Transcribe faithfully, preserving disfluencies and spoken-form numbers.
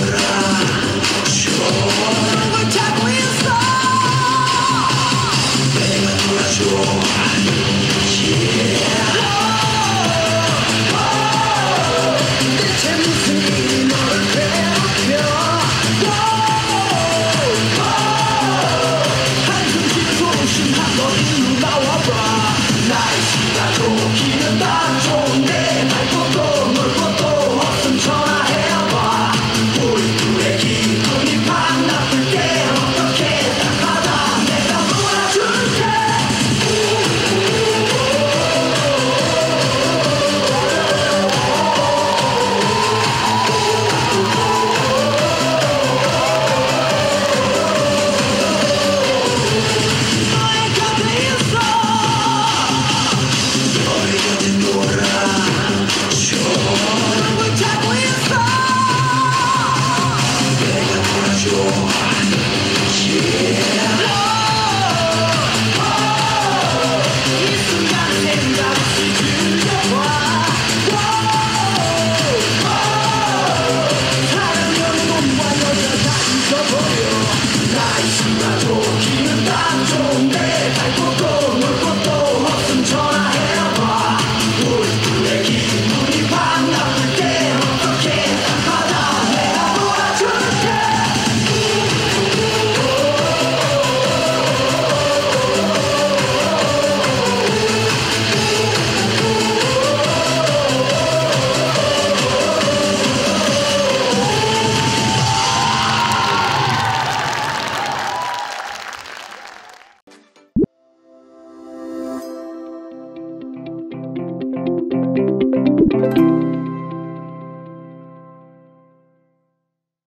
You're